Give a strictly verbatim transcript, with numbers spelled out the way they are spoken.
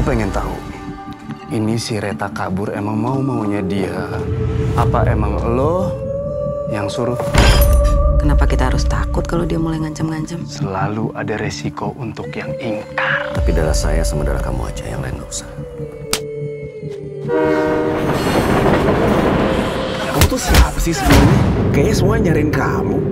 Gue pengen tahu, ini si Retta kabur emang mau-maunya dia? Apa emang lo yang suruh? Kenapa kita harus takut kalau dia mulai ngancam-ngancam? Selalu ada resiko untuk yang ingkar. Tapi darah saya sama darah kamu aja, yang lain gak usah. Kamu tuh siapa sih sebenarnya? Kayaknya semua nyariin kamu.